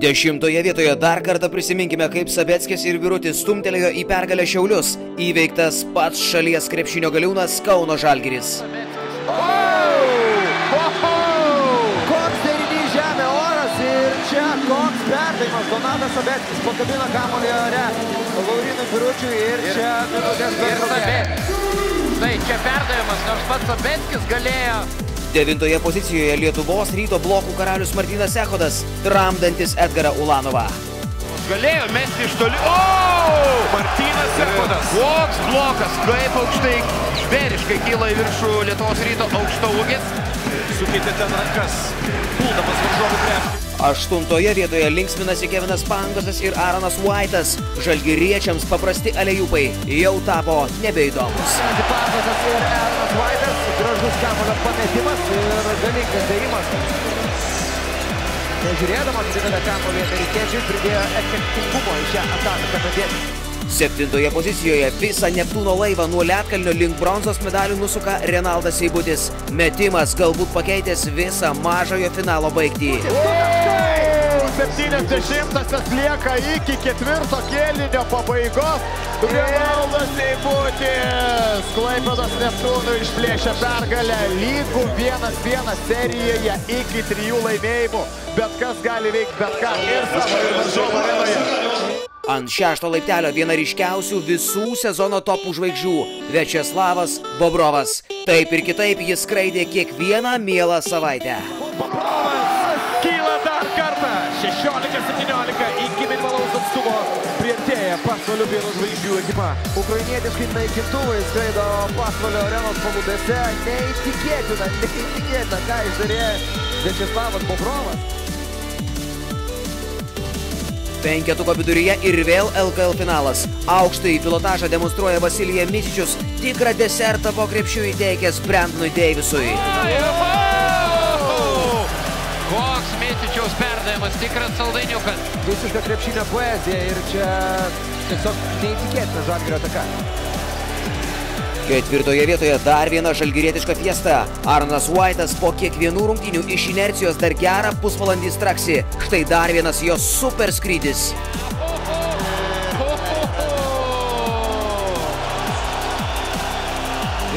10 vietoje dar kartą prisiminkime, kaip Sabeckis ir Birutis Stumtėlėjo į pergalę Šiaulius. Įveiktas pats šalies krepšinio galiūnas Kauno Žalgirys. Koks derinys žemė oras ir čia koks perdavimas. Donatas Sabeckis pakabino kamuolį ore Laurinui Biručiui ir čia minutės pertraukėlė. Tai čia perdavimas, nors pats Sabeckis galėjo. 9 pozicijoje Lietuvos ryto blokų karalius Martynas Sekhodas, tramdantis Edgarą Ulanovą. Galėjo mesti iš toli. O! Martynas Sekhodas. Koks blokas, kaip aukštai, žvėriškai kyla į viršų Lietuvos ryto aukštaūgis. Sukeitė ten rankas, puldamas varžovų krepšį. 8 vietoje linksminasi Kevinas Pangosas ir Aaronas Waitas. Žalgiriečiams paprasti alėjupai jau tapo nebeįdomus. Pangosas ir Aaronas Waitas, gražus kamuolio pametimas ir galingas dėjimas. Nežiūrėdamas didelę kamuolį, amerikiečiai pridėjo efektingumo į šią ataką padėti. 7 pozicijoje visą Neptūno laivą nuo Lietkalnio link bronzos medalių nusuka Renaldas Eibutis. Metimas galbūt pakeitęs visą mažojo finalo baigtį. 70-asias lieka iki 4 kėlinio pabaigos. Renaldas Eibutis Klaipėdos Neptūnui išplėšė pergalę, lygų 1-1 serijoje iki 3 laimėjimų. Bet kas gali veikti bet ką ir savo ir varžovų arenoje. Ant 6 laiptelio viena ryškiausių visų sezono topų žvaigždžių – Viačeslavas Bobrovas. Taip ir kitaip jis skraidė kiekvieną mielą savaitę. Bobrovas kyla dar kartą. 16-17 iki minimalaus atstumo priartėja pasvalio vienos žvaigždžių ekipa. Ukrainietiškai naikintuvai skraido pasvalio arenos palubėse. Neįtikėtina, ką išdarė Viačeslavas Bobrovas. Penketuko viduryje ir vėl LKL finalas. Aukštąjį pilotažą demonstruoja Vasilijai Misičius, tikrą desertą po krepšiu įteikęs Brentui Deivisui. Koks Misičiaus perdavimas, tikras saldainiukas. Visiška krepšinio poezija ir čia tiesiog neįtikėtina Žalgirio ataka. 4 vietoje dar viena žalgirietiška fiesta. Aaronas Waitas po kiekvienų rungtynių iš inercijos dar gerą pusvalandį straksi. Štai dar vienas jos super skrydis.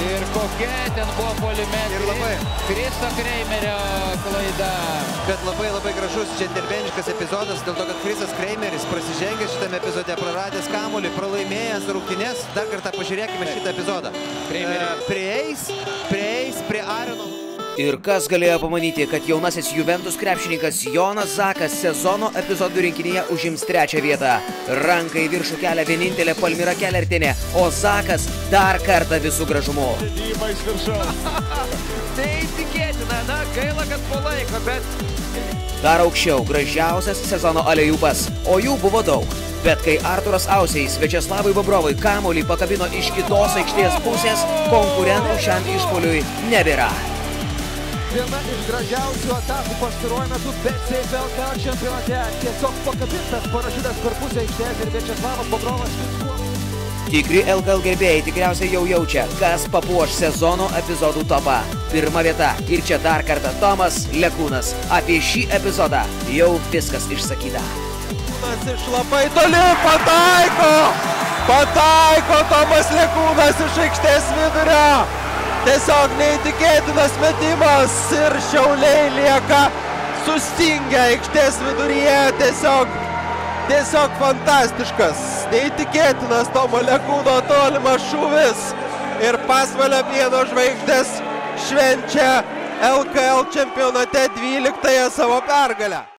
Ir kokia ten buvo puolimas. Ir labai Kristas Kreimerio klaida. Bet labai gražus džentelmeniškas epizodas, dėl to, kad Kristas Kreimeris prasižengęs šitame epizode, praradęs kamuolį, pralaimėjęs rungtynes. Dar kartą pažiūrėkime šitą epizodą. Prieis prie Aarono. Ir kas galėjo pamanyti, kad jaunasis Juventus krepšininkas Jonas Zakas sezono epizodų rinkinyje užims 3 vietą. Rankai viršų kelia vienintelė Palmyra kelertinė, o Zakas dar kartą visų gražumu. Neįtikėtina, na gaila, kad po laiko, bet... Dar aukščiau gražiausias sezono alėjupas, o jų buvo daug. Bet kai Arturas Ausiais Viačeslavui Bobrovui kamuolį pakabino iš kitos aikštės pusės, konkurentų šiam išpuoliui nebėra. Viena iš gražiausių atakų pastaruoju metu, bet LKL čempionate tiesiog pakabintas parašytas per pusę aikštės ir Viačeslavas Bobrovas viskuo. Tikri LKL gerbėjai tikriausiai jau jaučia, kas papuoš sezono epizodų topą. 1 vieta ir čia dar kartą Tomas Lekūnas. Apie šį epizodą jau viskas išsakyta. Lekūnas iš labai toli pataiko! Pataiko Tomas Lekūnas iš aikštės vidurio! Tiesiog neįtikėtinas metimas ir Šiauliai lieka sustingę aikštės viduryje, tiesiog fantastiškas, neįtikėtinas Tomo Lekūno tolimas šūvis ir pasvalio pieno žvaigždės švenčia LKL čempionate 12-ąją savo pergalę.